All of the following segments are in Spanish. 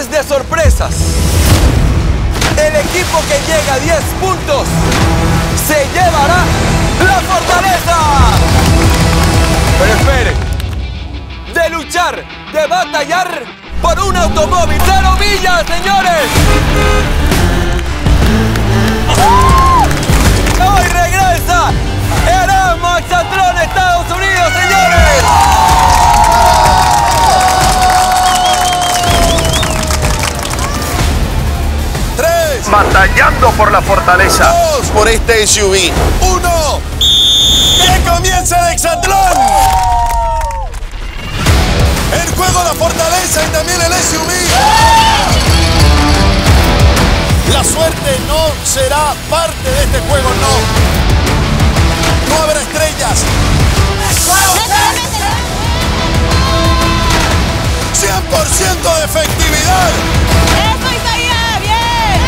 millones de sorpresas. El equipo que llega a 10 puntos se llevará la fortaleza. Pero esperen, de luchar, de batallar por un automóvil. ¡Cero millas, señores! ¡Ah! ¡Hoy regresa! ¡Erasmo Exatlón Estados Unidos, señores! ¡3! Batallando por la fortaleza. 2 por este SUV. 1! ¡Que comience el Exatlón! ¡En juego la fortaleza y también el SUV! La suerte no será parte de este juego, no. No habrá estrellas. ¡100% de efectividad! ¡Eso, Italia! ¡Bien!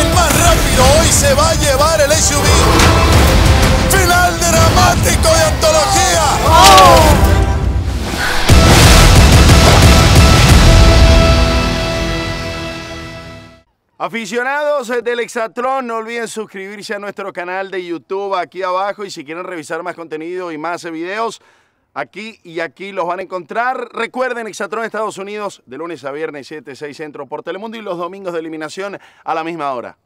El más rápido hoy se va a llevar el SUV. ¡Final dramático de antología! ¡Oh! Aficionados del Exatlón, no olviden suscribirse a nuestro canal de YouTube aquí abajo, y si quieren revisar más contenido y más videos, aquí y aquí los van a encontrar. Recuerden, Exatlón Estados Unidos, de lunes a viernes 7, 6 centro por Telemundo, y los domingos de eliminación a la misma hora.